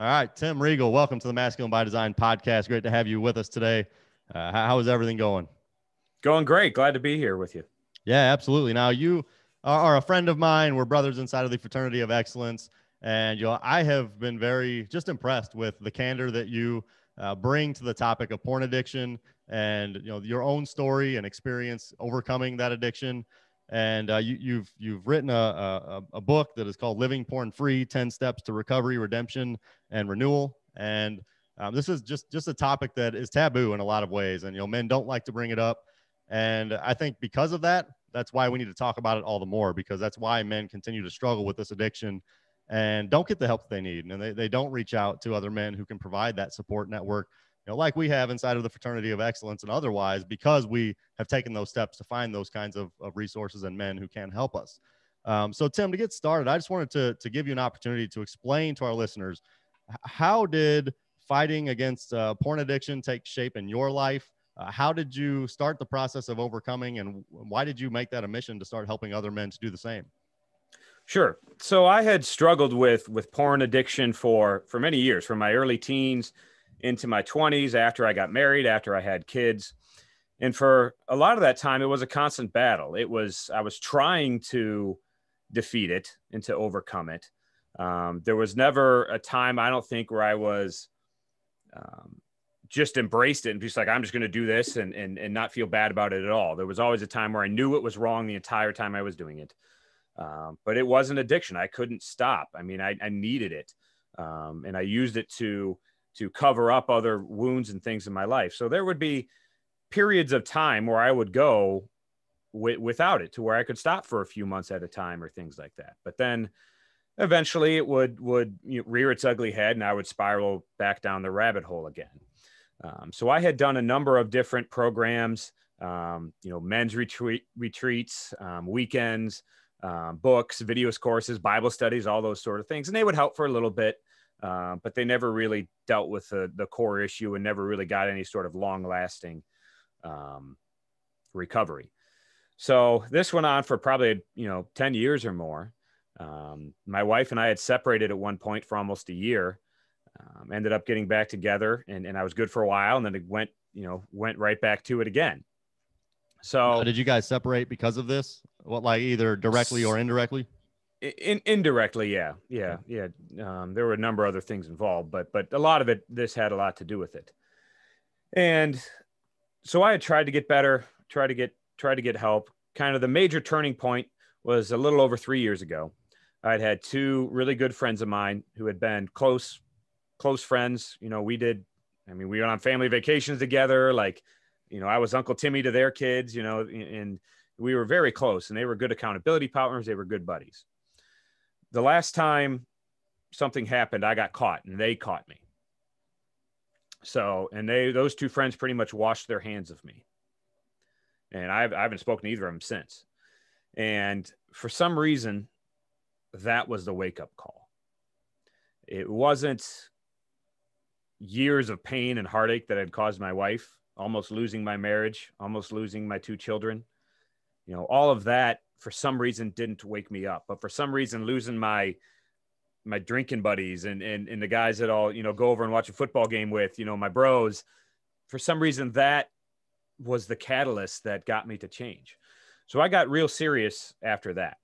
All right, Tim Reigle, welcome to the Masculine by Design podcast. Great to have you with us today. How is everything going? Going great. Glad to be here with you. Yeah, absolutely. Now, you are a friend of mine. We're brothers inside of the Fraternity of Excellence. And you know, I have been very just impressed with the candor that you bring to the topic of porn addiction and your own story and experience overcoming that addiction. And you've written a book that is called Living Porn Free: 10 Steps to Recovery, Redemption and Renewal. And this is just a topic that is taboo in a lot of ways, and men don't like to bring it up. And I think because of that, that's why we need to talk about it all the more, because that's why men continue to struggle with this addiction and don't get the help that they need. And they don't reach out to other men who can provide that support network, like we have inside of the Fraternity of Excellence and otherwise, because we have taken those steps to find those kinds of resources and men who can help us. So Tim, to get started, I just wanted to give you an opportunity to explain to our listeners, how did fighting against porn addiction take shape in your life? How did you start the process of overcoming, and why did you make that a mission to start helping other men to do the same? Sure. So I had struggled with porn addiction for many years, from my early teens into my 20s, after I got married, after I had kids. And for a lot of that time, it was a constant battle. I was trying to defeat it and to overcome it. There was never a time, I don't think, where I was just embraced it and just like, I'm just going to do this and not feel bad about it at all. There was always a time where I knew it was wrong the entire time I was doing it. But it was an addiction. I couldn't stop. I mean, I needed it. And I used it to cover up other wounds and things in my life. So there would be periods of time where I would go without it, to where I could stop for a few months at a time or things like that. But then eventually it would rear its ugly head, and I would spiral back down the rabbit hole again. So I had done a number of different programs, men's retreats, weekends, books, videos, courses, Bible studies, all those sort of things. And they would help for a little bit, but they never really dealt with the core issue and never really got any sort of long-lasting recovery. So this went on for probably, 10 years or more. My wife and I had separated at one point for almost a year, ended up getting back together, and I was good for a while. And then it went right back to it again. So now, did you guys separate because of this? What, like either directly or indirectly? Indirectly. Yeah. There were a number of other things involved, but a lot of it, this had a lot to do with it. And so I had tried to get better, tried to get help. Kind of the major turning point was a little over 3 years ago. I'd had two really good friends of mine who had been close friends. We went on family vacations together. I was Uncle Timmy to their kids, and we were very close, and they were good accountability partners. They were good buddies. The last time something happened, I got caught, and they caught me. So, and those two friends pretty much washed their hands of me. And I haven't spoken to either of them since. And for some reason, that was the wake-up call. It wasn't years of pain and heartache that had caused my wife, almost losing my marriage, almost losing my two children. All of that for some reason didn't wake me up, but for some reason losing my drinking buddies and the guys that all, go over and watch a football game with, my bros, for some reason, that was the catalyst that got me to change. So I got real serious after that.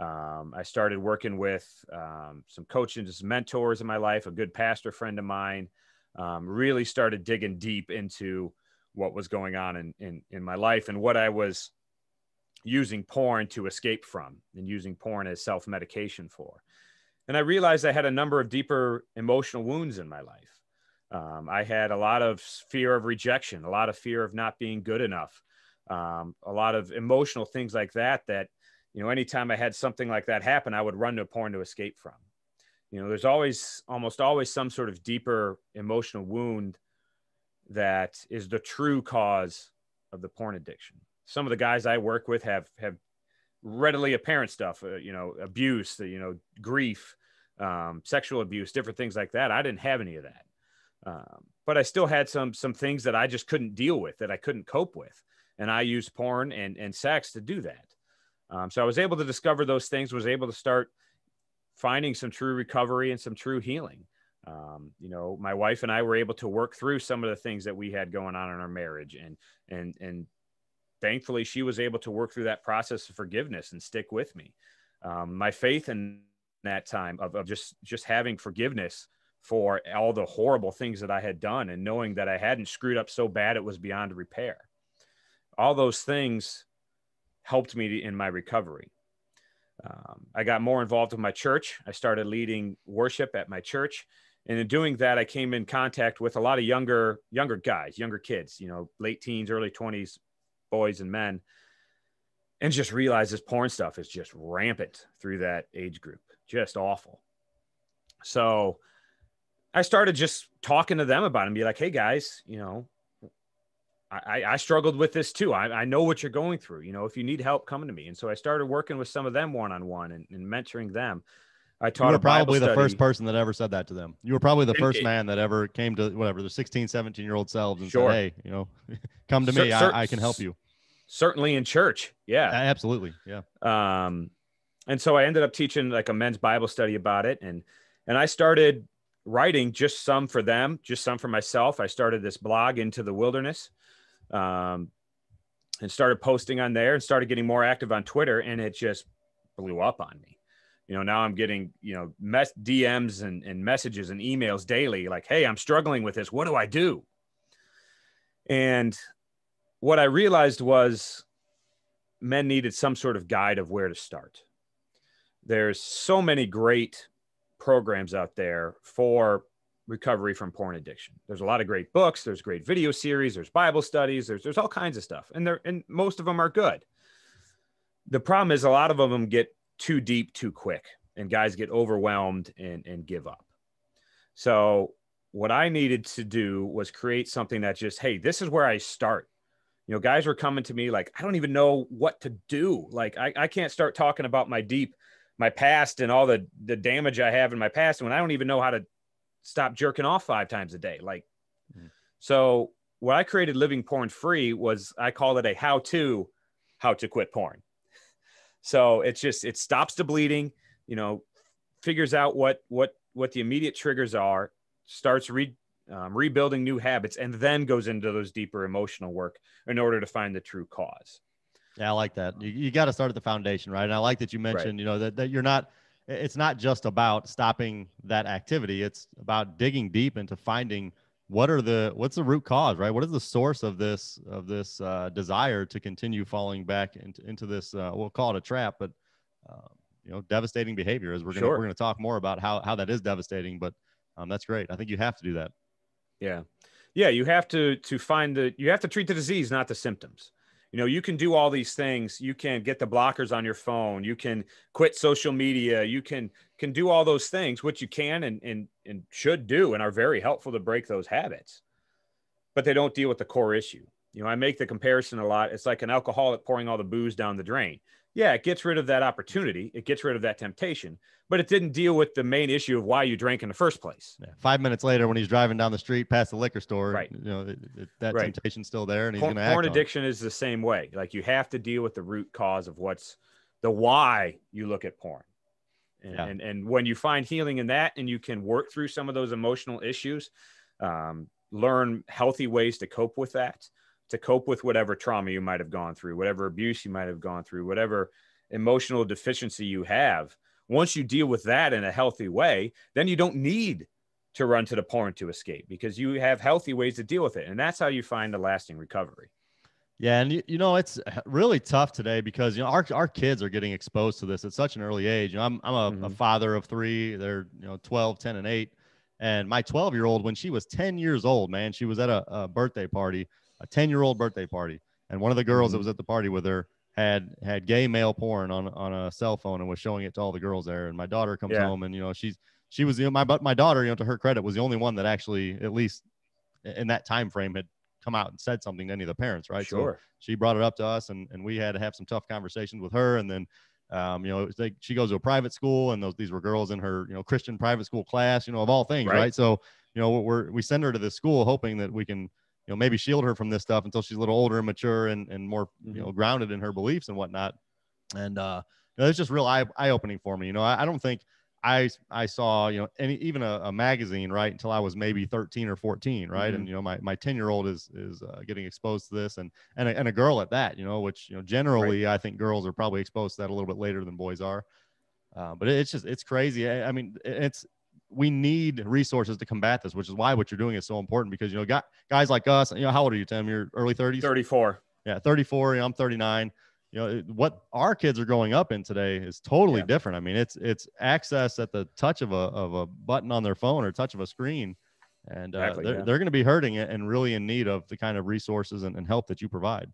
I started working with some coaches, some mentors in my life, a good pastor friend of mine. Really started digging deep into what was going on in my life and what I was using porn to escape from and using porn as self-medication for. And I realized I had a number of deeper emotional wounds in my life. I had a lot of fear of rejection, a lot of fear of not being good enough, a lot of emotional things like that, anytime I had something like that happen, I would run to porn to escape from. There's almost always some sort of deeper emotional wound that is the true cause of the porn addiction. Some of the guys I work with have readily apparent stuff, abuse, grief, sexual abuse, different things like that. I didn't have any of that. But I still had some things that I just couldn't deal with, that I couldn't cope with. And I used porn and sex to do that. So I was able to discover those things, was able to start finding some true recovery and some true healing. You know, my wife and I were able to work through some of the things that we had going on in our marriage, and thankfully she was able to work through that process of forgiveness and stick with me. My faith in that time of just having forgiveness for all the horrible things that I had done, and knowing that I hadn't screwed up so bad it was beyond repair. All those things helped me in my recovery. I got more involved with my church. I started leading worship at my church. And in doing that, I came in contact with a lot of younger guys, younger kids, you know, late teens, early 20s, boys and men, and just realized this porn stuff is just rampant through that age group, just awful. So I started just talking to them about it and be like, hey guys, you know, I struggled with this too. I know what you're going through. You know, if you need help, come to me. And so I started working with some of them one-on-one and mentoring them. I taught you were probably the first person that ever said that to them. You were probably the first man that ever came to whatever the 16, 17-year-old selves and said, hey, you know, come to me. I can help you. Certainly in church. Yeah, absolutely. Yeah. And so I ended up teaching like a men's Bible study about it. And I started writing just some for them, just some for myself. I started this blog, Into the Wilderness. And started posting on there and started getting more active on Twitter, and it just blew up on me. You know, now I'm getting, you know, DMs and messages and emails daily, like, hey, I'm struggling with this. What do I do? And what I realized was men needed some sort of guide of where to start. There's so many great programs out there for recovery from porn addiction. There's a lot of great books. There's great video series. There's Bible studies. There's all kinds of stuff. And most of them are good. The problem is a lot of them get too deep too quick, and guys get overwhelmed and give up. So what I needed to do was create something that just, hey, this is where I start. You know, guys were coming to me like, I don't even know what to do. Like, I can't start talking about my past and all the damage I have in my past when I don't even know how to stop jerking off 5 times a day. Like, So what I created Living Porn Free was, I call it a how to quit porn. So it's just, it stops the bleeding, you know, figures out what the immediate triggers are, starts rebuilding new habits, and then goes into those deeper emotional work in order to find the true cause. Yeah. I like that. You got to start at the foundation, right? And I like that you mentioned, right, you know, that you're not, it's not just about stopping that activity. It's about digging deep into finding what's the root cause, right? What is the source of this desire to continue falling back into this, we'll call it a trap, but you know, devastating behavior, as we're going to talk more about how that is devastating, but that's great. I think you have to do that. Yeah. Yeah. You have to find you have to treat the disease, not the symptoms. You know, you can do all these things. You can get the blockers on your phone. You can quit social media. You can do all those things, which you can and should do and are very helpful to break those habits, but they don't deal with the core issue. You know, I make the comparison a lot. It's like an alcoholic pouring all the booze down the drain. Yeah, it gets rid of that opportunity. It gets rid of that temptation, but it didn't deal with the main issue of why you drank in the first place. Yeah. 5 minutes later, when he's driving down the street past the liquor store, right, you know, that right, temptation's still there, and he's going to act. Porn addiction is the same way. Like, you have to deal with the root cause of what's the why you look at porn. And when you find healing in that, and you can work through some of those emotional issues, learn healthy ways to cope with that, to cope with whatever trauma you might have gone through, whatever abuse you might have gone through, whatever emotional deficiency you have. Once you deal with that in a healthy way, then you don't need to run to the porn to escape, because you have healthy ways to deal with it. And that's how you find a lasting recovery. Yeah. And you know, it's really tough today because, you know, our kids are getting exposed to this at such an early age. You know, I'm a father of 3. They're, you know, 12, 10, and 8. And my 12-year-old, when she was 10 years old, man, she was at a birthday party, a 10-year-old birthday party. And one of the girls that was at the party with her had gay male porn on a cell phone and was showing it to all the girls there. And my daughter comes home, and, you know, she was, you know, my daughter, you know, to her credit, was the only one that actually, at least in that time frame, had come out and said something to any of the parents. Right. Sure. So she brought it up to us, and we had to have some tough conversations with her. And then, you know, it was like, she goes to a private school, and these were girls in her, you know, Christian private school class, you know, of all things. Right. Right? So, you know, we send her to this school hoping that we can, you know, maybe shield her from this stuff until she's a little older and mature and more, you know, grounded in her beliefs and whatnot. And, you know, it's just real eye-opening for me. You know, I don't think I saw, you know, even a magazine, right, until I was maybe 13 or 14, right? Mm-hmm. And, you know, my 10-year-old is getting exposed to this, and a girl at that, you know, which, you know, generally, right, I think girls are probably exposed to that a little bit later than boys are. But it's crazy. I mean, we need resources to combat this, which is why what you're doing is so important, because, you know, guys like us, you know, how old are you, Tim? You're early 30s? 34. Yeah. 34. You know, I'm 39. You know, what our kids are growing up in today is totally different. I mean, it's access at the touch of a button on their phone or touch of a screen. And exactly, they're going to be hurting it and really in need of the kind of resources and help that you provide.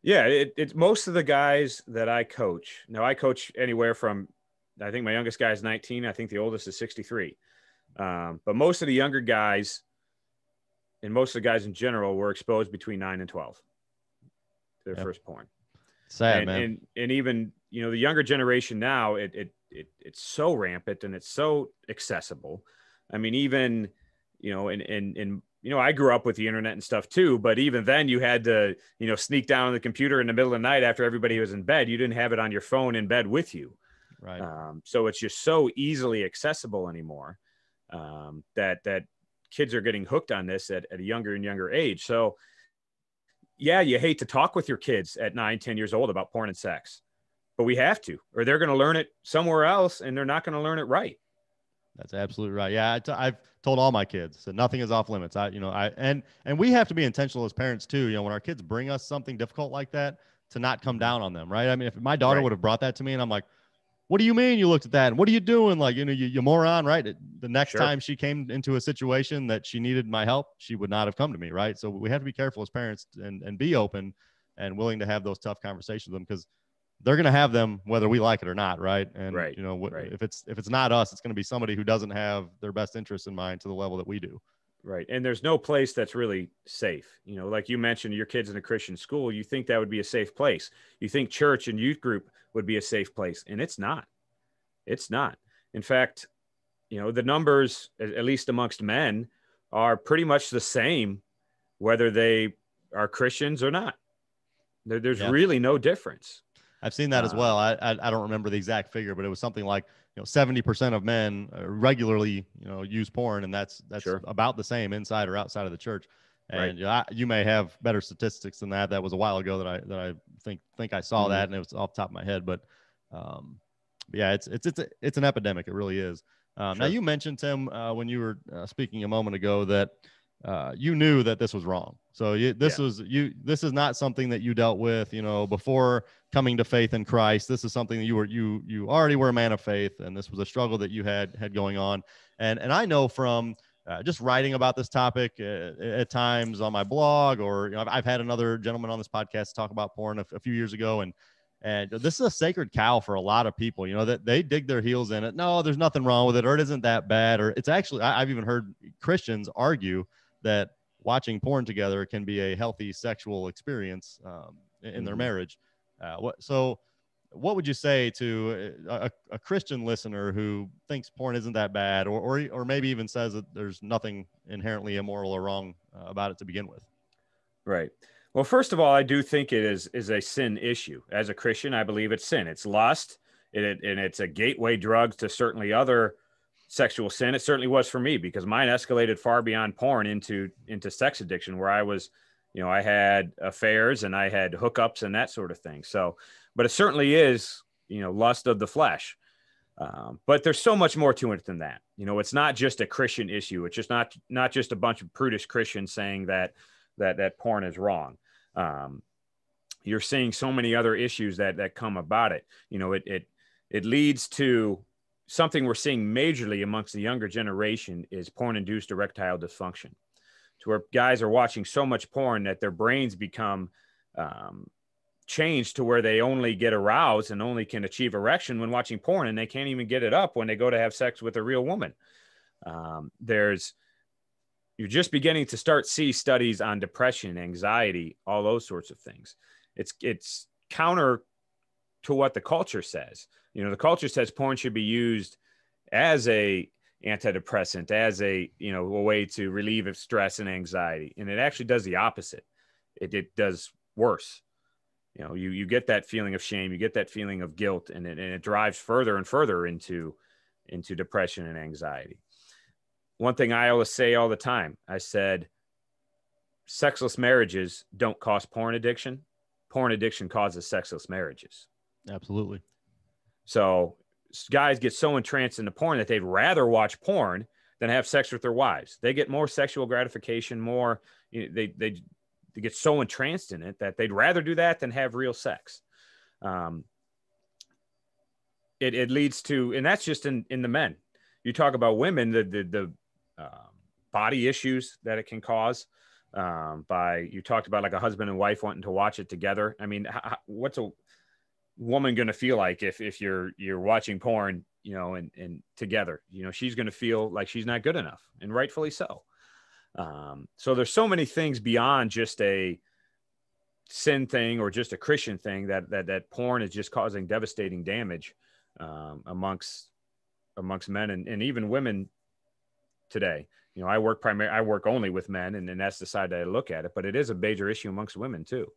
Yeah. It's most of the guys that I coach. Now, I coach anywhere from, I think my youngest guy is 19. I think the oldest is 63. But most of the younger guys and most of the guys in general were exposed between 9 and 12 to their first porn. Sad, man. And even, you know, the younger generation now, it's so rampant and it's so accessible. I mean, even, you know, and you know, I grew up with the internet and stuff too, but even then you had to, you know, sneak down on the computer in the middle of the night after everybody was in bed. You didn't have it on your phone in bed with you. Right. So it's just so easily accessible anymore, that kids are getting hooked on this at a younger and younger age. So yeah, you hate to talk with your kids at 9, 10 years old about porn and sex, but we have to, or they're going to learn it somewhere else and they're not going to learn it right. That's absolutely right. Yeah. I've told all my kids that nothing is off limits. And we have to be intentional as parents too. You know, when our kids bring us something difficult like that, to not come down on them. Right. I mean, if my daughter would have brought that to me and I'm like, what do you mean you looked at that? And what are you doing? Like, you know, you moron, right? The next time she came into a situation that she needed my help, she would not have come to me, right? So we have to be careful as parents and be open and willing to have those tough conversations with them, because they're going to have them whether we like it or not, right? And, you know, if it's not us, it's going to be somebody who doesn't have their best interests in mind to the level that we do. Right. And there's no place that's really safe. You know, like you mentioned, your kids in a Christian school, you think that would be a safe place. You think church and youth group would be a safe place. And it's not. It's not. In fact, you know, the numbers, at least amongst men, are pretty much the same, whether they are Christians or not. There's really no difference. I've seen that as well. I don't remember the exact figure, but it was something like, you know, 70% of men regularly, you know, use porn, and that's about the same inside or outside of the church. And you know, you may have better statistics than that. That was a while ago that I think I saw that, and it was off the top of my head, but yeah, it's an epidemic. It really is. Now, you mentioned, Tim, when you were speaking a moment ago, that you knew that this was wrong. So this is not something that you dealt with, you know, before coming to faith in Christ. This is something that you already were a man of faith, and this was a struggle that you had going on. And I know from just writing about this topic at times on my blog, or, you know, I've had another gentleman on this podcast talk about porn a few years ago, and this is a sacred cow for a lot of people, you know, that they dig their heels in it. No, there's nothing wrong with it, or it isn't that bad, or it's actually, I've even heard Christians argue that watching porn together can be a healthy sexual experience in their marriage. What would you say to a Christian listener who thinks porn isn't that bad, or maybe even says that there's nothing inherently immoral or wrong about it to begin with? Right. Well, first of all, I do think it is a sin issue. As a Christian, I believe it's sin. It's lust, and it's a gateway drug to certainly other sexual sin. It certainly was for me, because mine escalated far beyond porn into sex addiction, where I was, you know, I had affairs and I had hookups and that sort of thing. So, but it certainly is, you know, lust of the flesh. But there's so much more to it than that. You know, it's not just a Christian issue. It's just not just a bunch of prudish Christians saying that porn is wrong. You're seeing so many other issues that come about it. You know, it leads to something we're seeing majorly amongst the younger generation is porn-induced erectile dysfunction, to where guys are watching so much porn that their brains become changed to where they only get aroused and only can achieve erection when watching porn, and they can't even get it up when they go to have sex with a real woman. You're just beginning to see studies on depression, anxiety, all those sorts of things. It's counter to what the culture says. You know, the culture says porn should be used as a antidepressant, as a, you know, a way to relieve of stress and anxiety. And it actually does the opposite. It does worse. You know, you get that feeling of shame, you get that feeling of guilt, and it drives further and further into into depression and anxiety. One thing I always say all the time, I said, sexless marriages don't cause porn addiction. Porn addiction causes sexless marriages. Absolutely. So guys get so entranced into porn that they'd rather watch porn than have sex with their wives. They get more sexual gratification, more, you know, they get so entranced in it that they'd rather do that than have real sex. It leads to, and that's just in the men. You talk about women, the body issues that it can cause. You talked about like a husband and wife wanting to watch it together. I mean, what's a woman going to feel like if you're watching porn, you know, and together, you know, she's going to feel like she's not good enough, and rightfully so. So there's so many things beyond just a sin thing or just a Christian thing that porn is just causing devastating damage, amongst men and even women today. You know, I work only with men, and that's the side that I look at it, but it is a major issue amongst women too.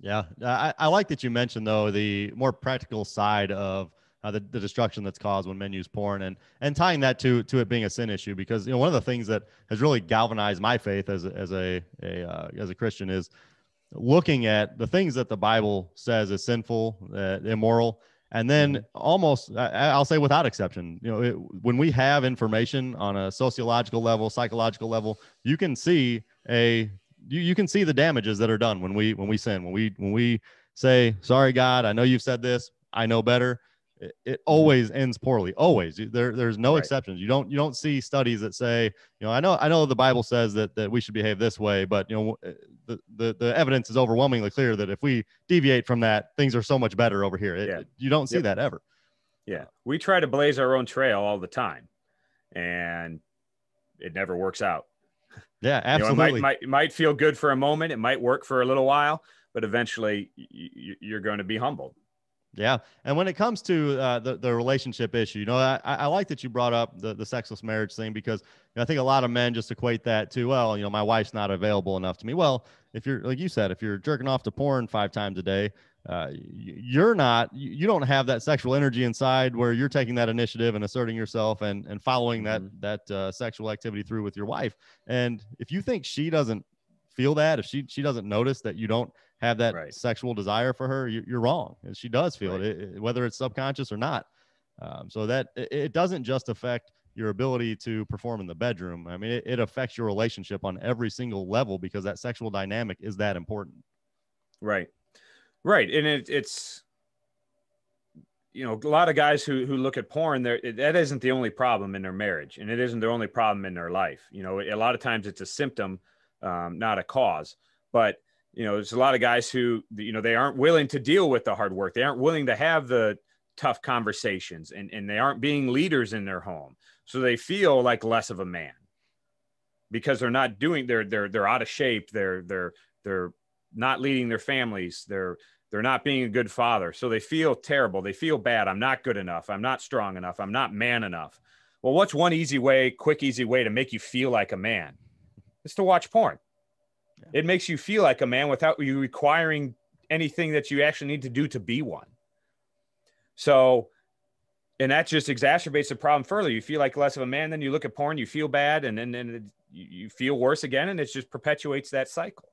Yeah. I like that you mentioned though, the more practical side of the destruction that's caused when men use porn, and tying that to it being a sin issue, because, you know, one of the things that has really galvanized my faith as a Christian is looking at the things that the Bible says is sinful, immoral. And then almost, I'll say without exception, you know, when we have information on a sociological level, psychological level, you can see you can see the damages that are done when we sin, when we say, sorry, God, I know you've said this, I know better. It always ends poorly. Always. There's no exceptions. You don't see studies that say, you know, I know the Bible says that we should behave this way, but, you know, the evidence is overwhelmingly clear that if we deviate from that, things are so much better over here. You don't see that ever. Yeah. We try to blaze our own trail all the time, and it never works out. Yeah, absolutely. You know, it might feel good for a moment. It might work for a little while, but eventually you're going to be humbled. Yeah. And when it comes to the relationship issue, you know, I like that you brought up the sexless marriage thing, because, you know, I think a lot of men just equate that to, well, you know, my wife's not available enough to me. Well, if you're, like you said, if you're jerking off to porn 5 times a day, you don't have that sexual energy inside where you're taking that initiative and asserting yourself and following that sexual activity through with your wife. And if you think she doesn't feel that, if she doesn't notice that you don't have that sexual desire for her, you're wrong. And she does feel it, whether it's subconscious or not. So that it doesn't just affect your ability to perform in the bedroom. I mean, it affects your relationship on every single level, because that sexual dynamic is that important. Right. Right. And it's, you know, a lot of guys who look at porn, that isn't the only problem in their marriage, and it isn't the only problem in their life. You know, a lot of times it's a symptom, not a cause. But, you know, there's a lot of guys who, you know, they aren't willing to deal with the hard work. They aren't willing to have the tough conversations, and they aren't being leaders in their home. So they feel like less of a man because they're not doing, they're out of shape. They're not leading their families. They're not being a good father. So they feel terrible. They feel bad. I'm not good enough. I'm not strong enough. I'm not man enough. Well, what's one quick, easy way to make you feel like a man? It's to watch porn. It makes you feel like a man without you requiring anything that you actually need to do to be one. So, and that just exacerbates the problem further. You feel like less of a man, then you look at porn, you feel bad, and then you feel worse again, and it just perpetuates that cycle.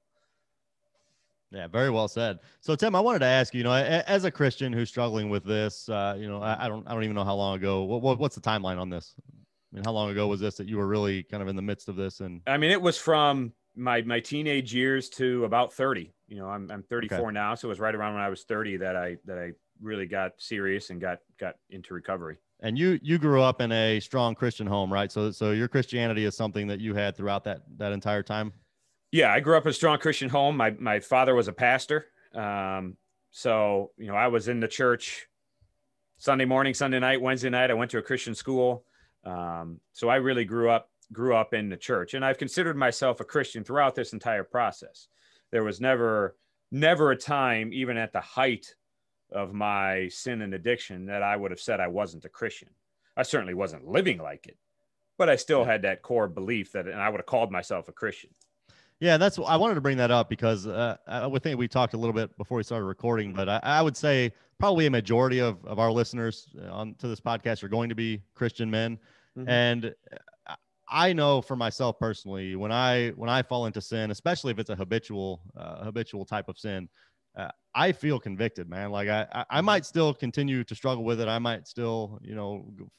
Yeah, very well said. So, Tim, I wanted to ask you, you know, as a Christian who's struggling with this, you know, I don't even know how long ago. What's the timeline on this? I mean, how long ago was this that you were really kind of in the midst of this? And I mean, it was from my teenage years to about 30, you know, I'm 34 now. So it was right around when I was 30 that I really got serious and got into recovery. And you grew up in a strong Christian home, right? So your Christianity is something that you had throughout that entire time. Yeah. I grew up in a strong Christian home. My father was a pastor. So, you know, I was in the church Sunday morning, Sunday night, Wednesday night. I went to a Christian school. So I really grew up in the church, and I've considered myself a Christian throughout this entire process. There was never a time, even at the height of my sin and addiction, that I would have said I wasn't a Christian. I certainly wasn't living like it, but I still had that core belief that, and I would have called myself a Christian. Yeah, that's, I wanted to bring that up because I would think we talked a little bit before we started recording, but I would say probably a majority of our listeners on to this podcast are going to be Christian men. Mm-hmm. And I know for myself personally, when I fall into sin, especially if it's a habitual type of sin, I feel convicted, man. Like I might still continue to struggle with it. I might still,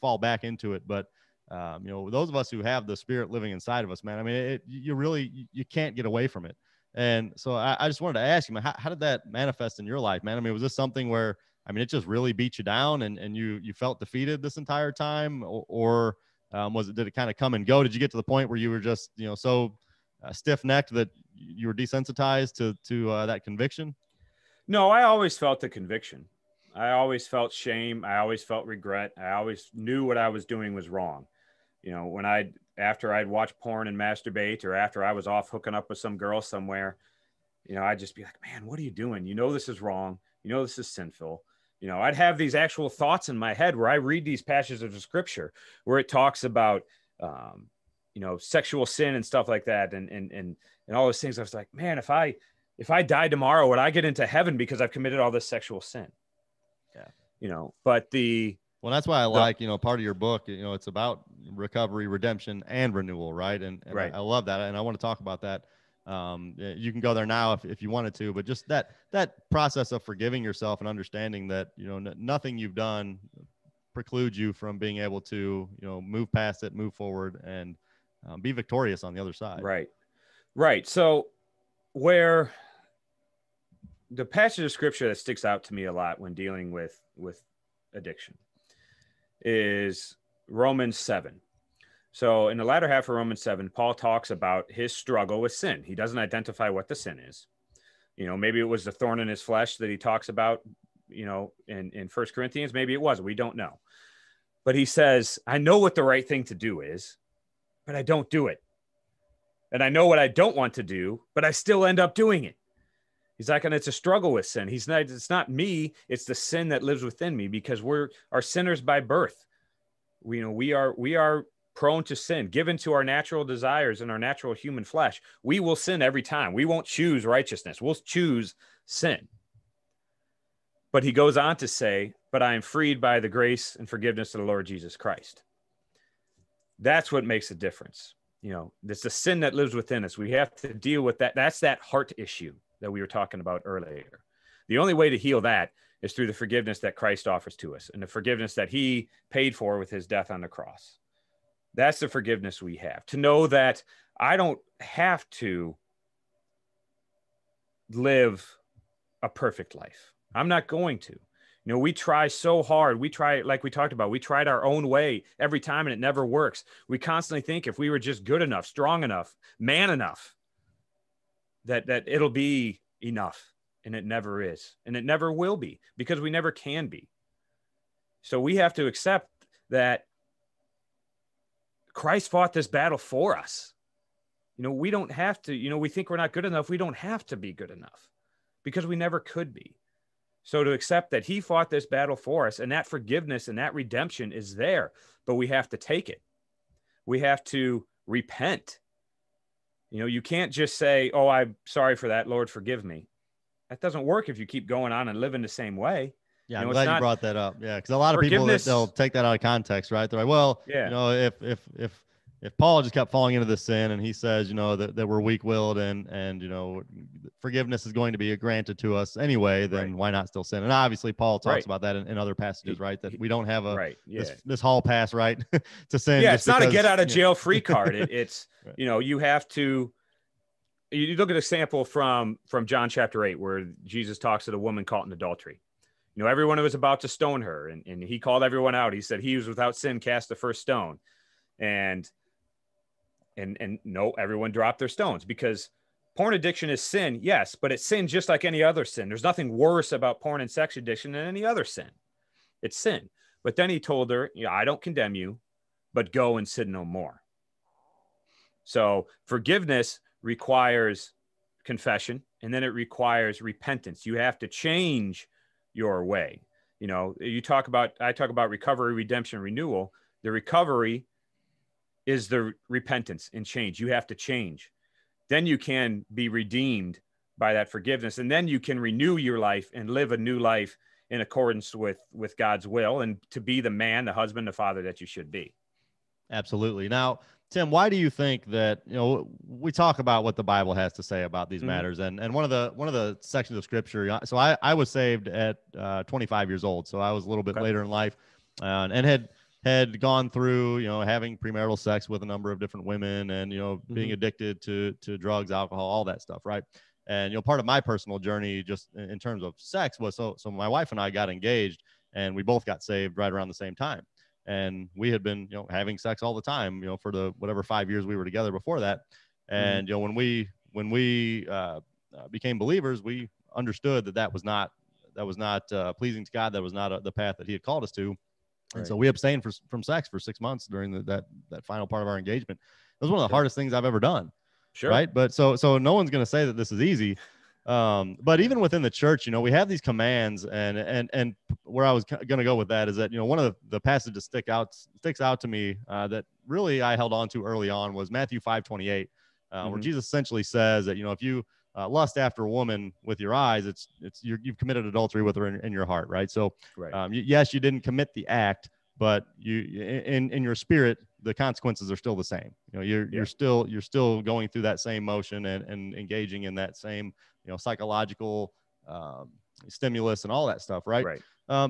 fall back into it, but those of us who have the Spirit living inside of us, man, I mean, you can't get away from it. And so I just wanted to ask you, man, how did that manifest in your life, man? I mean, was this something where, I mean, it just really beat you down and you felt defeated this entire time, or did it kind of come and go? Did you get to the point where you were just, so stiff-necked that you were desensitized to that conviction? No, I always felt the conviction. I always felt shame. I always felt regret. I always knew what I was doing was wrong. After I'd watch porn and masturbate, or after I was off hooking up with some girl somewhere, I'd just be like, man, what are you doing? This is wrong. This is sinful. I'd have these actual thoughts in my head where I read these passages of the scripture where it talks about, sexual sin and stuff like that. And all those things. I was like, man, if I die tomorrow, would I get into heaven because I've committed all this sexual sin? Yeah. Well, that's why I like, part of your book, it's about recovery, redemption, and renewal, right? And right. I love that. And I want to talk about that. You can go there now if you wanted to, but just that process of forgiving yourself and understanding that, nothing you've done precludes you from being able to, move past it, move forward, and be victorious on the other side. Right. Right. So where the passage of scripture that sticks out to me a lot when dealing with addiction is Romans 7. So in the latter half of Romans 7, Paul talks about his struggle with sin. He doesn't identify what the sin is. Maybe it was the thorn in his flesh that he talks about, in 1 Corinthians. Maybe it was. We don't know. But he says, I know what the right thing to do is, but I don't do it. And I know what I don't want to do, but I still end up doing it. He's like, and it's a struggle with sin. It's not me. It's the sin that lives within me, because we are sinners by birth. We are prone to sin, given to our natural desires and our natural human flesh. We will sin every time. We won't choose righteousness. We'll choose sin. But he goes on to say, but I am freed by the grace and forgiveness of the Lord Jesus Christ. That's what makes a difference. It's the sin that lives within us. We have to deal with that. That's that heart issue that we were talking about earlier. The only way to heal that is through the forgiveness that Christ offers to us, and the forgiveness that he paid for with his death on the cross. That's the forgiveness we have, to know that I don't have to live a perfect life. I'm not going to. We try so hard. We try, like we talked about, we tried our own way every time, and it never works. We constantly think if we were just good enough, strong enough, man enough, that it'll be enough, and it never is, and it never will be, because we never can be. So we have to accept that Christ fought this battle for us. We don't have to, we think we're not good enough. We don't have to be good enough, because we never could be. So to accept that he fought this battle for us, and that forgiveness and that redemption is there, but we have to take it. We have to repent. You can't just say, oh, I'm sorry for that, Lord, forgive me. That doesn't work if you keep going on and living the same way. Yeah, I'm glad you brought that up. Yeah, because a lot of people, they'll take that out of context, right? They're like, well, yeah, if Paul just kept falling into this sin, and he says, that we're weak-willed and forgiveness is going to be granted to us anyway, then right, why not still sin? And obviously Paul talks right about that in other passages, right? That we don't have this hall pass, right, to sin. Yeah, it's not a get out of jail free card. It's, right, you have to, you look at an example from John chapter 8, where Jesus talks to the woman caught in adultery. Everyone was about to stone her, and he called everyone out. He said, he was without sin, cast the first stone. And no, everyone dropped their stones, because porn addiction is sin, yes, but it's sin just like any other sin. There's nothing worse about porn and sex addiction than any other sin. It's sin. But then he told her, I don't condemn you, but go and sin no more. So forgiveness requires confession, and then it requires repentance. You have to change your way. I talk about recovery, redemption, renewal. The recovery is the repentance and change. You have to change. then you can be redeemed by that forgiveness. And then you can renew your life and live a new life in accordance with God's will, and to be the man, the husband, the father that you should be. Absolutely. Now, Tim, why do you think that, you know, we talk about what the Bible has to say about these matters, and one of the sections of scripture. So I was saved at 25 years old. So I was a little bit later in life, and had gone through, you know, having premarital sex with a number of different women, and, you know, being addicted to drugs, alcohol, all that stuff. Right. And, you know, part of my personal journey just in terms of sex was, so my wife and I got engaged, and we both got saved right around the same time. And we had been, you know, having sex all the time, you know, for the whatever 5 years we were together before that. And, you know, when we became believers, we understood that was not pleasing to God. That was not the path that he had called us to. And so we abstained from sex for 6 months during that final part of our engagement. It was one of the hardest things I've ever done. Sure. Right. But so no one's going to say that this is easy. But even within the church, you know, we have these commands, and where I was going to go with that is that, you know, one of the passages sticks out to me, that really I held on to early on, was Matthew 5:28, where Jesus essentially says that, you know, if you lust after a woman with your eyes, you've committed adultery with her in your heart. Right. So, yes, you didn't commit the act, but you, in your spirit, the consequences are still the same. You know, you're still going through that same motion and engaging in that same, you know, psychological stimulus and all that stuff. Right. Right.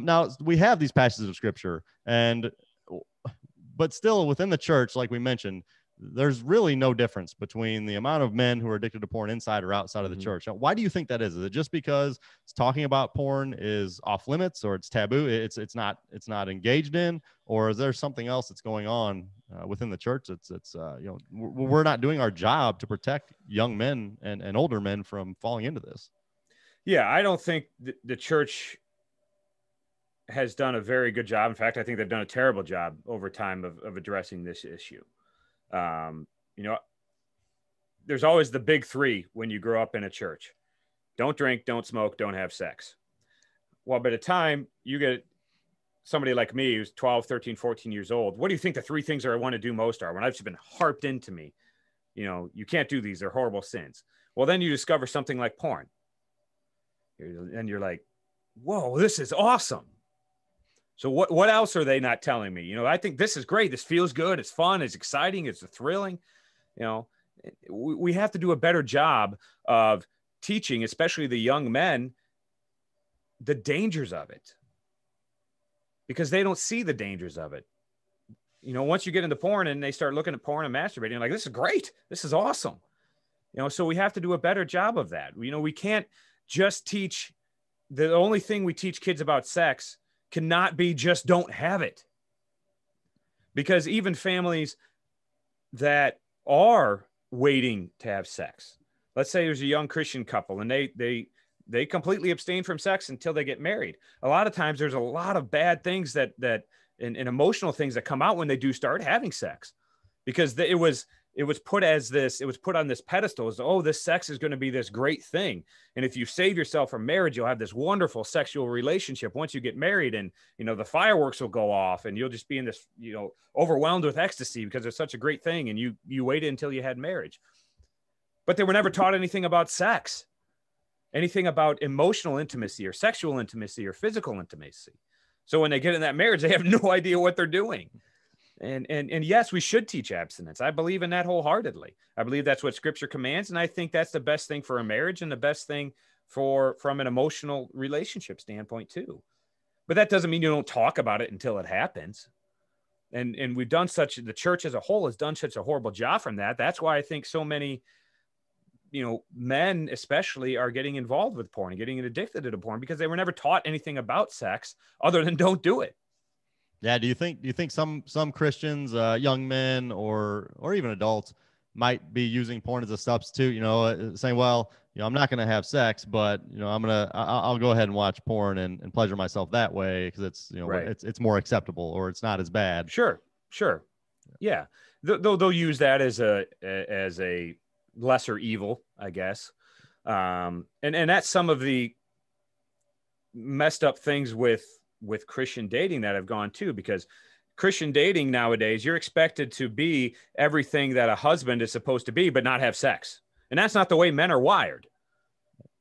Now we have these passages of scripture, but still within the church, like we mentioned, there's really no difference between the amount of men who are addicted to porn inside or outside of the church. Now, why do you think that is? Is it just because it's talking about porn is off limits, or it's taboo? It's not engaged in, or is there something else that's going on within the church? It's you know, we're not doing our job to protect young men and older men from falling into this. Yeah. I don't think the church has done a very good job. In fact, I think they've done a terrible job over time of addressing this issue. You know, there's always the big three when you grow up in a church: don't drink, don't smoke, don't have sex. Well, by the time you get somebody like me, who's 12, 13, 14 years old, what do you think the three things that I want to do most are? When I've just been harped into me, you know, you can't do these, they're horrible sins. Well, then you discover something like porn, and you're like, whoa, this is awesome. So what else are they not telling me? You know, I think this is great. This feels good. It's fun. It's exciting. It's thrilling. You know, we have to do a better job of teaching, especially the young men, the dangers of it, because they don't see the dangers of it. You know, once you get into porn and they start looking at porn and masturbating, like, this is great. This is awesome. You know, so we have to do a better job of that. You know, we can't just teach. The only thing we teach kids about sex cannot be just don't have it, because even families that are waiting to have sex, let's say there's a young Christian couple and they completely abstain from sex until they get married. A lot of times there's a lot of bad things and emotional things that come out when they do start having sex, because it was put on this pedestal as, oh, this sex is going to be this great thing. And if you save yourself from marriage, you'll have this wonderful sexual relationship once you get married, and, you know, the fireworks will go off and you'll just be in this, you know, overwhelmed with ecstasy because it's such a great thing. And you waited until you had marriage, but they were never taught anything about sex, anything about emotional intimacy or sexual intimacy or physical intimacy. So when they get in that marriage, they have no idea what they're doing. And yes, we should teach abstinence. I believe in that wholeheartedly. I believe that's what scripture commands. And I think that's the best thing for a marriage, and the best thing from an emotional relationship standpoint too. But that doesn't mean you don't talk about it until it happens. And we've done the church as a whole has done such a horrible job from that. That's why I think so many, you know, men especially are getting involved with porn and getting addicted to porn, because they were never taught anything about sex other than don't do it. Yeah. Do you think some Christians, young men or even adults, might be using porn as a substitute, you know, saying, well, you know, I'm not going to have sex, but, you know, I'll go ahead and watch porn and pleasure myself that way, 'cause it's, you know, it's more acceptable, or it's not as bad. Sure. Sure. Yeah. They'll use that as a lesser evil, I guess. And that's some of the messed up things with Christian dating that I've gone to, because Christian dating nowadays, you're expected to be everything that a husband is supposed to be, but not have sex. And that's not the way men are wired.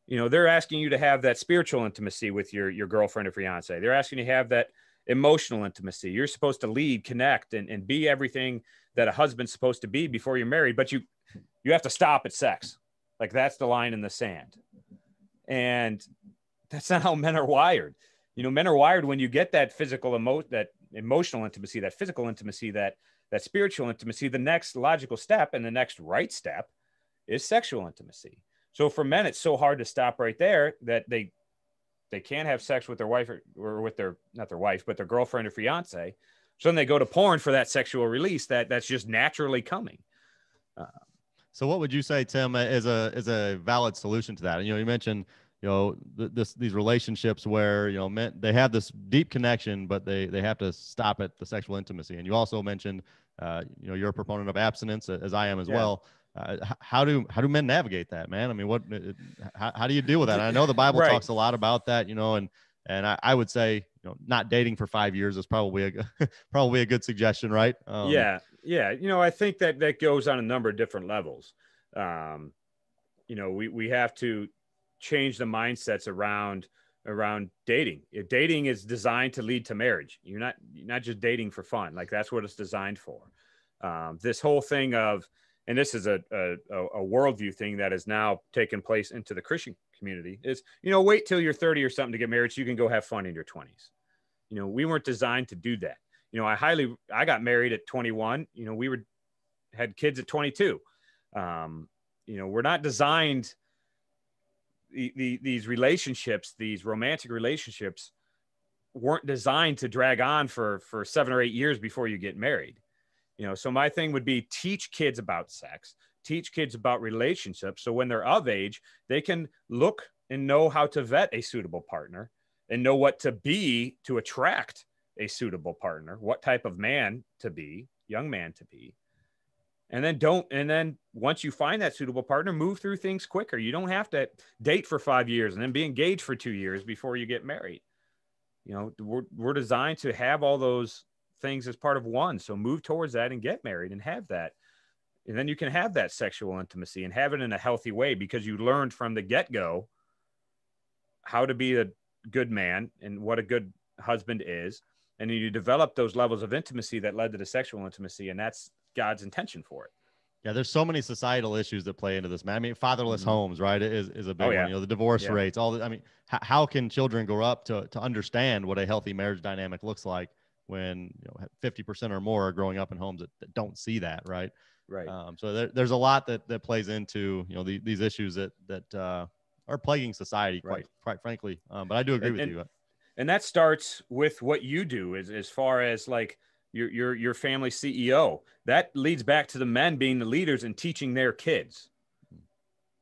You know, they're asking you to have that spiritual intimacy with your girlfriend or fiance. They're asking you to have that emotional intimacy. You're supposed to lead, connect, and be everything that a husband's supposed to be before you're married, but you have to stop at sex. Like, that's the line in the sand. And that's not how men are wired. You know, men are wired, when you get that that emotional intimacy, that physical intimacy, that spiritual intimacy, the next logical step and the next right step is sexual intimacy. So for men, it's so hard to stop right there that they can't have sex with their wife or with their, not their wife, but their girlfriend or fiance. So then they go to porn for that sexual release that's just naturally coming. So what would you say, Tim, is a valid solution to that? And, you know, you mentioned, you know, these relationships where, you know, men, they have this deep connection, but they have to stop at the sexual intimacy. And you also mentioned, you know, you're a proponent of abstinence, as I am as well. How do men navigate that, man? I mean, how do you deal with that? And I know the Bible talks a lot about that, you know, and I would say, you know, not dating for 5 years is probably a good suggestion, right? Yeah. You know, I think that goes on a number of different levels. You know, we have to change the mindsets around dating. If dating is designed to lead to marriage, you're not just dating for fun. Like, that's what it's designed for. This whole thing of, and this is a worldview thing that is now taking place into the Christian community, is, you know, wait till you're 30 or something to get married so you can go have fun in your 20s. You know, we weren't designed to do that. You know, I got married at 21. You know, had kids at 22. You know, we're not designed, these relationships, these romantic relationships weren't designed to drag on for 7 or 8 years before you get married. You know, so my thing would be, teach kids about sex, teach kids about relationships. So when they're of age, they can look and know how to vet a suitable partner and know what to be to attract a suitable partner, what type of man to be, young man to be. And then once you find that suitable partner, move through things quicker. You don't have to date for 5 years and then be engaged for 2 years before you get married. You know, we're designed to have all those things as part of one. So move towards that and get married and have that. And then you can have that sexual intimacy and have it in a healthy way, because you learned from the get-go how to be a good man and what a good husband is. And you develop those levels of intimacy that led to the sexual intimacy. And that's God's intention for it. Yeah, there's so many societal issues that play into this, man. I mean, fatherless homes, right, is a big one. You know, the divorce rates, all the, I mean, how can children grow up to understand what a healthy marriage dynamic looks like when, you know, 50% or more are growing up in homes that don't see that, right? Right. So there's a lot that plays into, you know, these issues that are plaguing society, quite frankly. But I do agree with you. And that starts with what you do as far as, like, your family CEO. That leads back to the men being the leaders and teaching their kids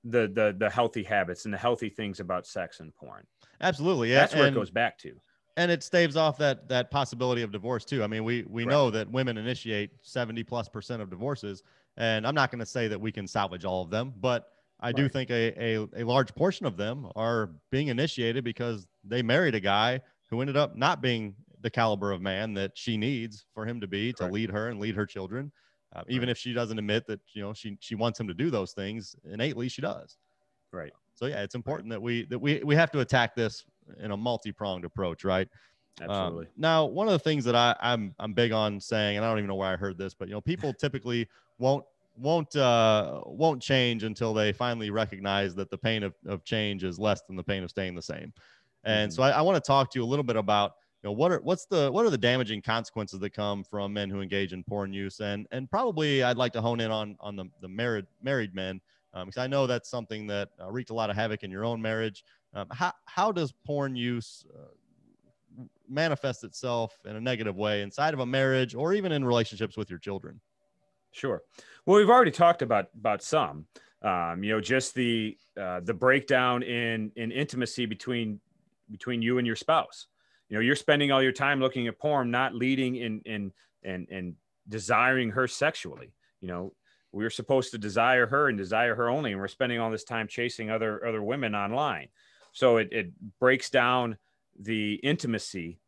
the healthy habits and the healthy things about sex and porn. Absolutely. Yeah. That's where it goes back to. And it staves off that possibility of divorce too. I mean, we know that women initiate 70%+ of divorces, and I'm not going to say that we can salvage all of them, but I do think a large portion of them are being initiated because they married a guy who ended up not being the caliber of man that she needs for him to be, to lead her and lead her children. Even if she doesn't admit that, you know, she wants him to do those things, innately she does. Right. So yeah, it's important that we have to attack this in a multi-pronged approach, right? Absolutely. Now, one of the things that I'm big on saying, and I don't even know where I heard this, but, you know, people typically won't change until they finally recognize that the pain of change is less than the pain of staying the same. And so I want to talk to you a little bit about, you know, what are the damaging consequences that come from men who engage in porn use, and probably I'd like to hone in on the married men, because I know that's something that wreaked a lot of havoc in your own marriage. How does porn use manifest itself in a negative way inside of a marriage or even in relationships with your children? Sure. Well, we've already talked about some, you know, just the breakdown in intimacy between you and your spouse. You know, you're spending all your time looking at porn, not leading in desiring her sexually. You know, we're supposed to desire her and desire her only, and we're spending all this time chasing other women online. So it breaks down the intimacy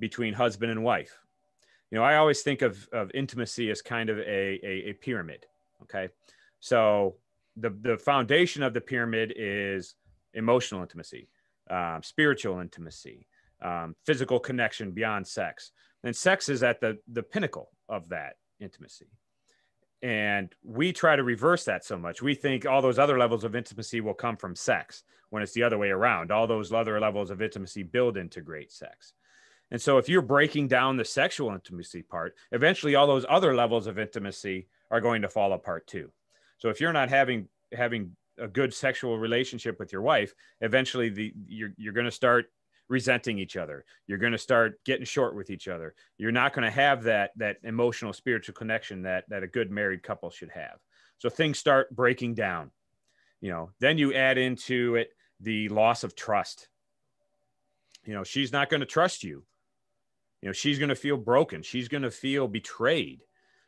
between husband and wife. You know, I always think of intimacy as kind of a pyramid. Okay. So the foundation of the pyramid is emotional intimacy, spiritual intimacy, physical connection beyond sex. And sex is at the pinnacle of that intimacy. And we try to reverse that so much. We think all those other levels of intimacy will come from sex, when it's the other way around. All those other levels of intimacy build into great sex. And so if you're breaking down the sexual intimacy part, eventually all those other levels of intimacy are going to fall apart too. So if you're not having a good sexual relationship with your wife, eventually you're going to start resenting each other. You're going to start getting short with each other. You're not going to have that emotional, spiritual connection that a good married couple should have. So things start breaking down, then you add into it the loss of trust. She's not going to trust you. She's going to feel broken. She's going to feel betrayed.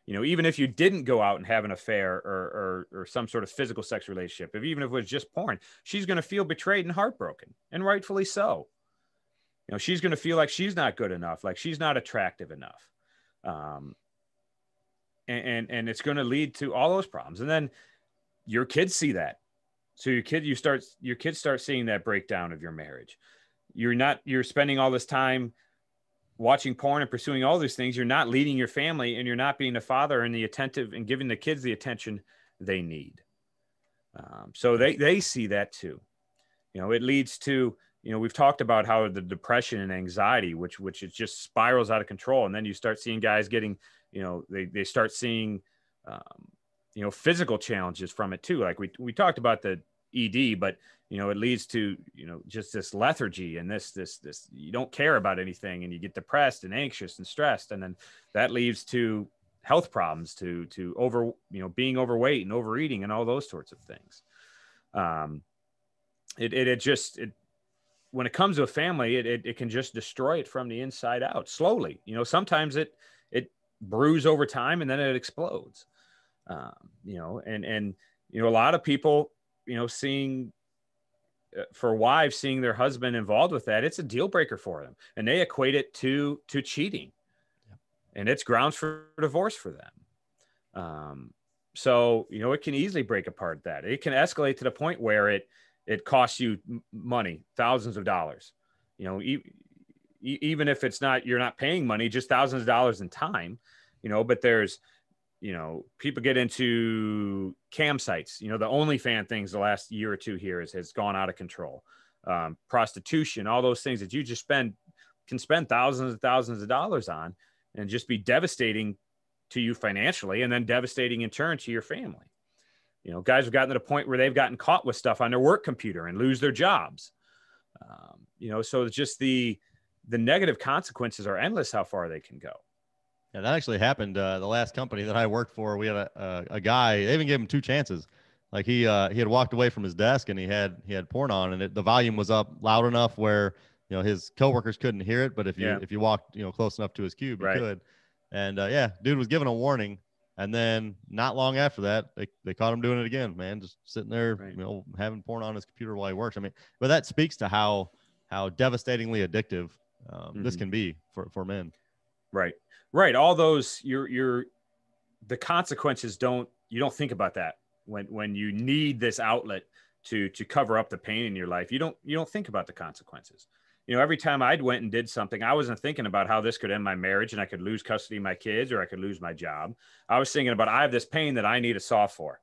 Even if you didn't go out and have an affair or some sort of physical sex relationship, even if it was just porn, she's going to feel betrayed and heartbroken, and rightfully so. She's going to feel like she's not good enough, like she's not attractive enough. And it's going to lead to all those problems. And then your kids see that. So your kids start seeing that breakdown of your marriage. You're spending all this time watching porn and pursuing all these things. You're not leading your family, and you're not being a father and the attentive and giving the kids the attention they need. So they see that too. It leads to, we've talked about how the depression and anxiety, which it just spirals out of control. And then you start seeing guys getting, they start seeing, physical challenges from it too. Like we talked about the ED, but, it leads to, just this lethargy and this, you don't care about anything, and you get depressed and anxious and stressed. And then that leads to health problems, to being overweight and overeating and all those sorts of things. When it comes to a family, it can just destroy it from the inside out slowly. Sometimes it brews over time, and then it explodes. A lot of people, for wives, seeing their husband involved with that, it's a deal breaker for them, and they equate it to cheating. Yep. And it's grounds for divorce for them. So it can easily break apart that. It can escalate to the point where it costs you money, thousands of dollars, even if it's not, you're not paying money, just thousands of dollars in time, but there's, people get into cam sites, the OnlyFans things the last year or two here has gone out of control. Prostitution, all those things that you just can spend thousands and thousands of dollars on, and just be devastating to you financially, and then devastating in turn to your family. Guys have gotten to the point where they've gotten caught with stuff on their work computer and lose their jobs. So it's just the negative consequences are endless, how far they can go. Yeah, that actually happened. The last company that I worked for, we had a guy, they even gave him two chances. Like he had walked away from his desk, and he had porn on, and the volume was up loud enough where, his coworkers couldn't hear it. But if you walked, close enough to his cube, you could. And dude was given a warning. And then not long after that, they caught him doing it again, man, just sitting there, having porn on his computer while he works. But that speaks to how devastatingly addictive this can be for men. Right. Right. All those, the consequences you don't think about that when you need this outlet to cover up the pain in your life. You don't think about the consequences. Every time I'd went and did something, I wasn't thinking about how this could end my marriage, and I could lose custody of my kids, or I could lose my job. I was thinking about, I have this pain that I need a saw for,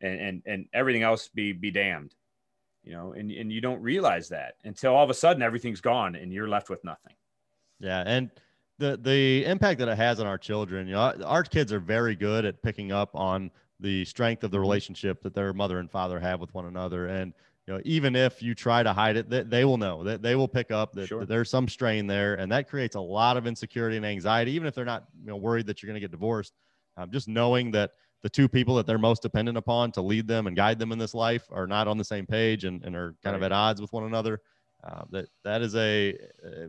and everything else be damned, and you don't realize that until all of a sudden everything's gone and you're left with nothing. Yeah. And the impact that it has on our children, our kids are very good at picking up on the strength of the relationship that their mother and father have with one another. And even if you try to hide it, they will know that they will pick up that, that there's some strain there. And that creates a lot of insecurity and anxiety, even if they're not worried that you're going to get divorced. Just knowing that the two people that they're most dependent upon to lead them and guide them in this life are not on the same page and are kind of at odds with one another. That is a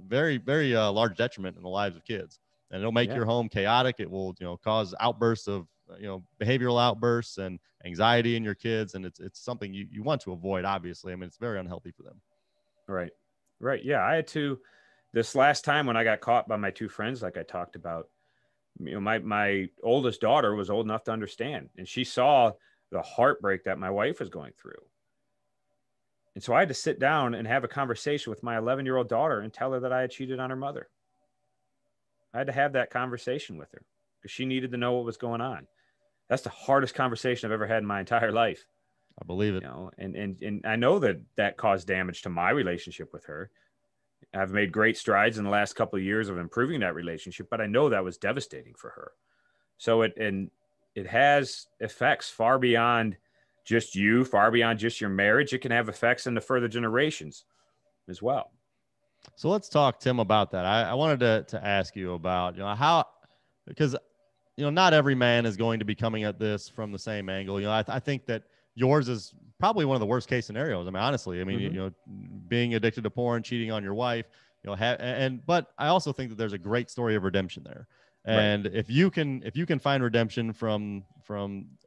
very, very large detriment in the lives of kids. And it'll make your home chaotic. It will, cause outbursts of, behavioral outbursts and anxiety in your kids. And it's something you want to avoid, obviously. It's very unhealthy for them. Right. Right. Yeah. I had to, this last time when I got caught by my two friends, like I talked about, my oldest daughter was old enough to understand. And she saw the heartbreak that my wife was going through. And so I had to sit down and have a conversation with my 11-year-old daughter and tell her that I had cheated on her mother. I had to have that conversation with her because she needed to know what was going on. That's the hardest conversation I've ever had in my entire life. I believe it. You know, and I know that that caused damage to my relationship with her. I've made great strides in the last couple of years of improving that relationship, but I know that was devastating for her. So it has effects far beyond just you, far beyond just your marriage. It can have effects into further generations as well. So let's talk, Tim, about that. I wanted to ask you about, you know, how, because, you know, not every man is going to be coming at this from the same angle. You know, I think that yours is probably one of the worst case scenarios. I mean, honestly, I mean, you know, being addicted to porn, cheating on your wife, you know, but I also think that there's a great story of redemption there. And right. if you can find redemption from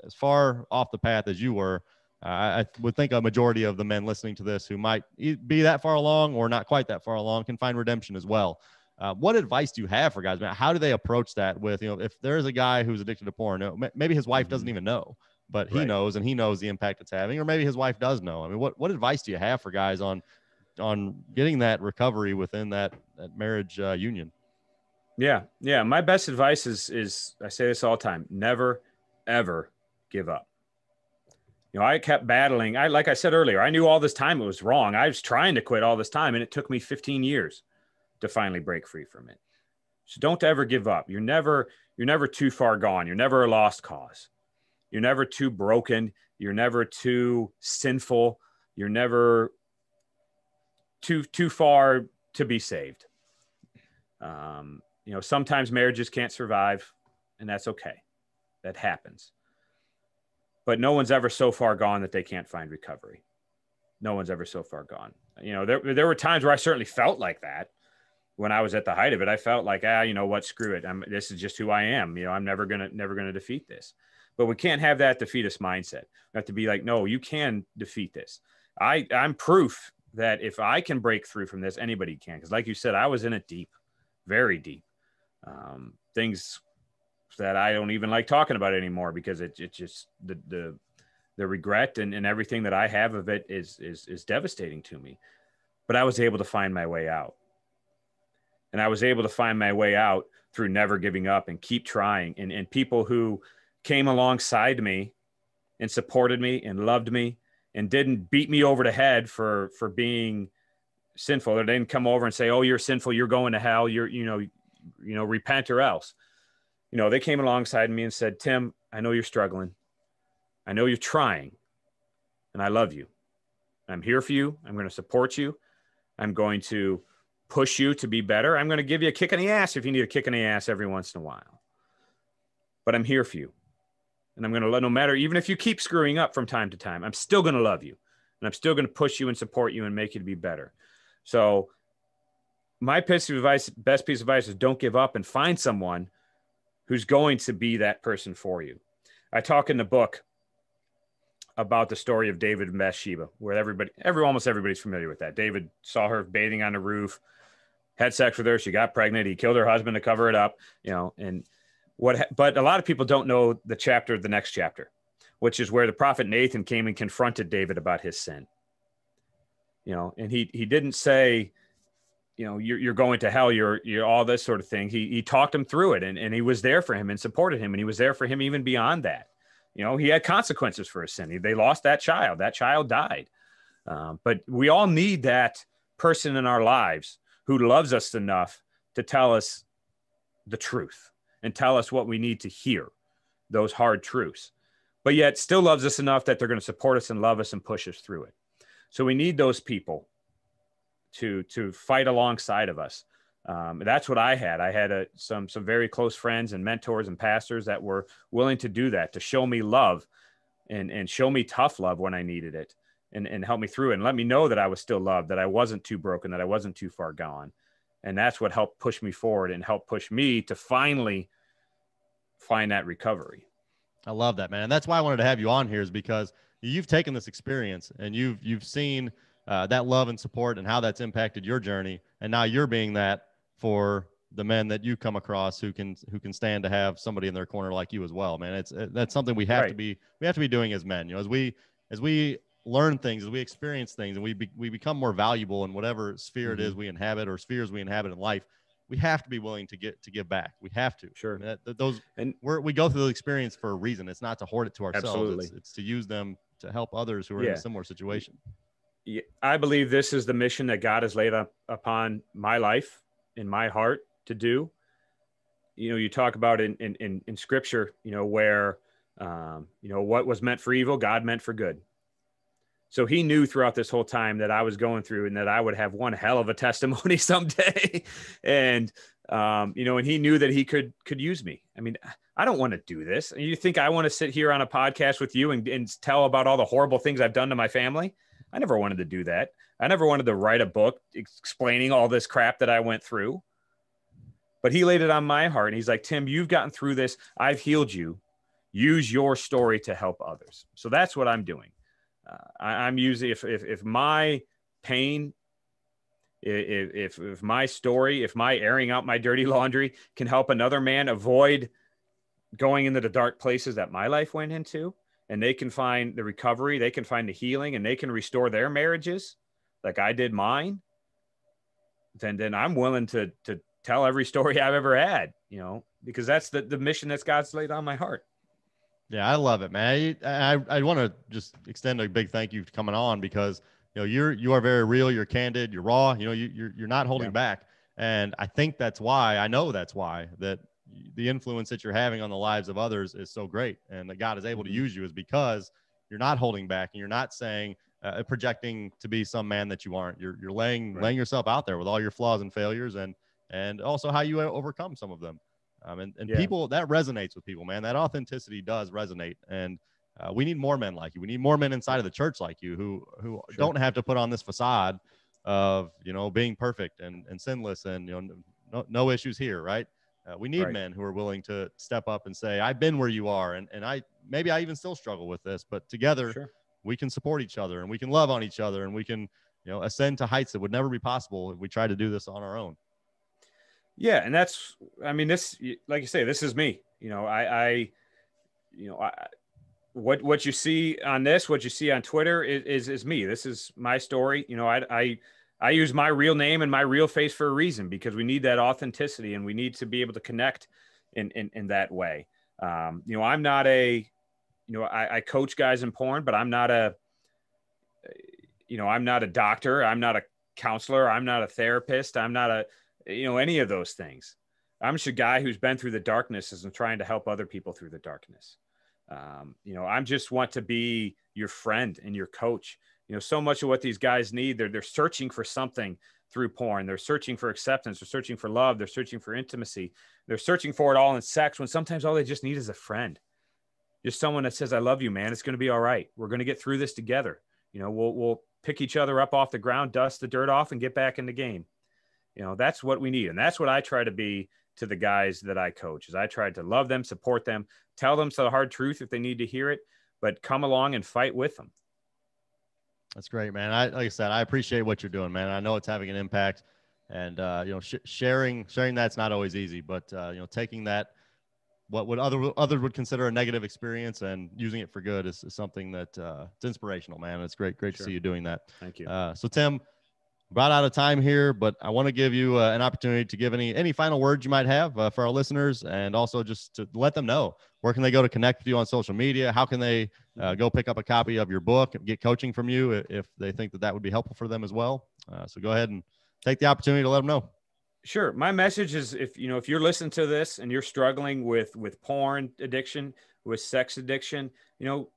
as far off the path as you were, I would think a majority of the men listening to this who might be that far along or not quite that far along can find redemption as well. What advice do you have for guys? Man, how do they approach that with, you know, if there's a guy who's addicted to porn, maybe his wife doesn't even know, but he knows, and he knows the impact it's having, or maybe his wife does know. I mean, what advice do you have for guys on getting that recovery within that marriage union? Yeah. Yeah. My best advice is I say this all the time, never, ever give up. You know, I kept battling. Like I said earlier, I knew all this time it was wrong. I was trying to quit all this time, and it took me 15 years to finally break free from it. So don't ever give up. You're never too far gone. You're never a lost cause. You're never too broken. You're never too sinful. You're never too far to be saved. You know, sometimes marriages can't survive, and that's okay. That happens. But no one's ever so far gone that they can't find recovery. No one's ever so far gone. You know, there were times where I certainly felt like that when I was at the height of it. I felt like, you know what, screw it. This is just who I am. You know, I'm never gonna defeat this. But we can't have that defeatist mindset. We have to be like, no, you can defeat this. I'm proof that if I can break through from this, anybody can. Because like you said, I was in it deep, very deep. Things that I don't even like talking about anymore because it just the regret and everything that I have of it is devastating to me. But I was able to find my way out. And I was able to find my way out through never giving up and keep trying. And people who came alongside me and supported me and loved me and didn't beat me over the head for being sinful. They didn't come over and say, oh, you're sinful, you're going to hell, you're, you know, repent or else. You know, they came alongside me and said, Tim, I know you're struggling. I know you're trying, and I love you. I'm here for you. I'm going to support you. I'm going to push you to be better. I'm going to give you a kick in the ass if you need a kick in the ass every once in a while, but I'm here for you. And I'm going to let, no matter, even if you keep screwing up from time to time, I'm still going to love you, and I'm still going to push you and support you and make you to be better. So my best piece of advice is don't give up and find someone who's going to be that person for you. I talk in the book about the story of David and Bathsheba, where almost everybody's familiar with that. David saw her bathing on the roof, had sex with her. She got pregnant. He killed her husband to cover it up, you know, but a lot of people don't know the next chapter, which is where the prophet Nathan came and confronted David about his sin. You know, and he didn't say, you know, you're going to hell, you're all this sort of thing. He talked him through it, and he was there for him and supported him. And he was there for him even beyond that. You know, he had consequences for his sin. They lost that child. That child died. But we all need that person in our lives who loves us enough to tell us the truth and tell us what we need to hear, those hard truths, but yet still loves us enough that they're going to support us and love us and push us through it. So we need those people to fight alongside of us. That's what I had. I had some very close friends and mentors and pastors that were willing to do that, to show me love and show me tough love when I needed it and help me through it and let me know that I was still loved, that I wasn't too broken, that I wasn't too far gone. And that's what helped push me forward and helped push me to finally find that recovery. I love that, man. And that's why I wanted to have you on here, is because you've taken this experience and you've seen that love and support and how that's impacted your journey. And now you're being that for the men that you come across who can stand to have somebody in their corner like you as well, man. That's something we have right. to be, we have to be doing as men, you know, as we learn things, as we experience things, and we become more valuable in whatever sphere mm-hmm. it is we inhabit, or spheres we inhabit in life. We have to be willing to give back. We have to. Sure. I mean, we go through the experience for a reason. It's not to hoard it to ourselves. Absolutely. It's to use them to help others who are yeah. in a similar situation. Yeah, I believe this is the mission that God has laid upon my life, in my heart to do. You know, you talk about in scripture, you know, where, you know, what was meant for evil, God meant for good. So he knew throughout this whole time that I was going through, and that I would have one hell of a testimony someday. And, you know, and he knew that he could use me. I mean, I don't want to do this. You think I want to sit here on a podcast with you and tell about all the horrible things I've done to my family? I never wanted to do that. I never wanted to write a book explaining all this crap that I went through, but he laid it on my heart. And he's like, Tim, you've gotten through this. I've healed you. Use your story to help others. So that's what I'm doing. I'm using, if my pain, if my story, if my airing out my dirty laundry can help another man avoid going into the dark places that my life went into, and they can find the recovery, they can find the healing, and they can restore their marriages like I did mine, then I'm willing to tell every story I've ever had, you know, because that's the mission that's God's laid on my heart. Yeah, I love it, man. I want to just extend a big thank you for coming on, because, you know, you are very real, you're candid, you're raw, you know, you're not holding yeah. back. And I think that's why, I know that's why, that the influence that you're having on the lives of others is so great, and that God is able to use you, is because you're not holding back, and you're not saying, projecting to be some man that you aren't. You're laying yourself out there with all your flaws and failures, and also how you overcome some of them. And yeah. people, that resonates with people, man. That authenticity does resonate. And we need more men like you. We need more men inside of the church like you who sure. don't have to put on this facade of, you know, being perfect and sinless and, you know, no issues here, right? We need right. men who are willing to step up and say, I've been where you are, and maybe I even still struggle with this, but together sure. we can support each other, and we can love on each other, and we can, you know, ascend to heights that would never be possible if we tried to do this on our own. Yeah. And that's, I mean, this, like you say, this is me, you know, what you see on this, what you see on Twitter is me. This is my story. You know, I use my real name and my real face for a reason, because we need that authenticity, and we need to be able to connect in that way. You know, I'm not I coach guys in porn, but I'm not a doctor. I'm not a counselor. I'm not a therapist. I'm not a, you know, any of those things. I'm just a guy who's been through the darkness and trying to help other people through the darkness. You know, I just want to be your friend and your coach. You know, so much of what these guys need, they're searching for something through porn. They're searching for acceptance. They're searching for love. They're searching for intimacy. They're searching for it all in sex, when sometimes all they just need is a friend. Just someone that says, I love you, man. It's going to be all right. We're going to get through this together. You know, we'll pick each other up off the ground, dust the dirt off, and get back in the game. You know, that's what we need. And that's what I try to be to the guys that I coach, is I try to love them, support them, tell them the hard truth if they need to hear it, but come along and fight with them. That's great, man. Like I said, I appreciate what you're doing, man. I know it's having an impact, and, you know, sharing that's not always easy, but, you know, taking that, what would others would consider a negative experience, and using it for good is something that it's inspirational, man. It's great sure. to see you doing that. Thank you. So Tim, about out of time here, but I want to give you an opportunity to give any final words you might have for our listeners, and also just to let them know, where can they go to connect with you on social media? How can they go pick up a copy of your book and get coaching from you if they think that would be helpful for them as well? So go ahead and take the opportunity to let them know. Sure. My message is, if you're listening to this and you're struggling with porn addiction, with sex addiction, you know,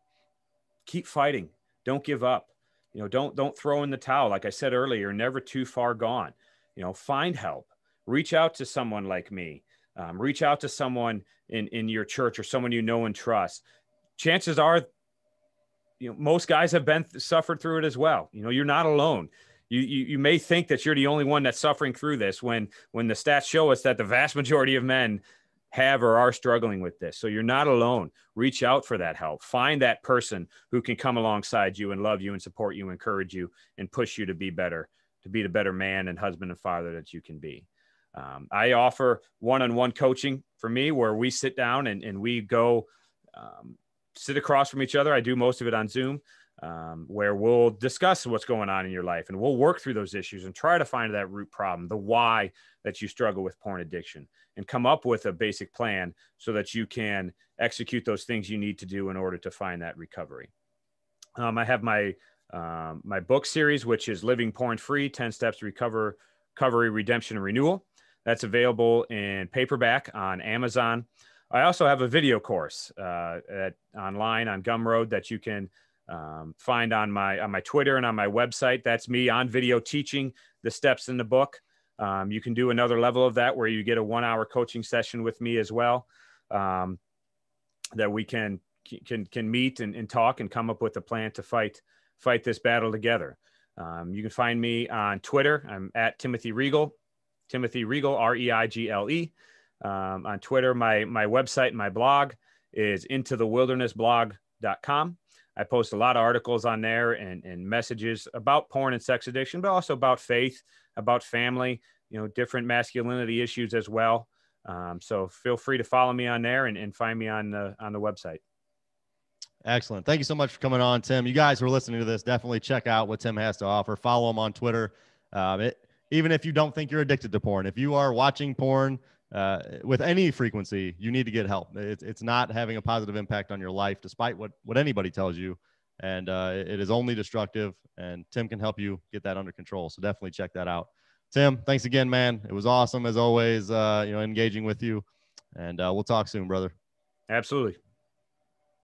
keep fighting. Don't give up. You know, don't throw in the towel. Like I said earlier, never too far gone. You know, find help. Reach out to someone like me. Reach out to someone in your church, or someone you know and trust. Chances are, you know, most guys have suffered through it as well. You know, you're not alone. You may think that you're the only one that's suffering through this, when the stats show us that the vast majority of men have or are struggling with this. So you're not alone. Reach out for that help. Find that person who can come alongside you and love you and support you, encourage you, and push you to be better, to be the better man and husband and father that you can be. I offer one-on-one coaching for me, where we sit down and we go sit across from each other. I do most of it on Zoom, where we'll discuss what's going on in your life, and we'll work through those issues and try to find that root problem, the why that you struggle with porn addiction, and come up with a basic plan so that you can execute those things you need to do in order to find that recovery. I have my my book series, which is Living Porn Free: 10 Steps to Recovery, Redemption and Renewal. That's available in paperback on Amazon. I also have a video course online on Gumroad that you can find on my Twitter and on my website. That's me on video teaching the steps in the book. You can do another level of that where you get a 1-hour coaching session with me as well, that we can meet and talk and come up with a plan to fight this battle together. You can find me on Twitter. I'm at Timothy Reigle. Timothy Reigle, R-E-I-G-L-E, on Twitter. My website, my blog is intothewildernessblog.com. I post a lot of articles on there and messages about porn and sex addiction, but also about faith, about family, different masculinity issues as well. So feel free to follow me on there and find me on the website. Excellent. Thank you so much for coming on, Tim. You guys who are listening to this, definitely check out what Tim has to offer. Follow him on Twitter. Even if you don't think you're addicted to porn, if you are watching porn with any frequency, you need to get help. It's not having a positive impact on your life, despite what anybody tells you. And it is only destructive, and Tim can help you get that under control. So definitely check that out. Tim, thanks again, man. It was awesome as always, engaging with you, and we'll talk soon, brother. Absolutely.